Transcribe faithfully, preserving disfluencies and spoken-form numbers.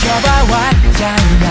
지켜봐왔잖아.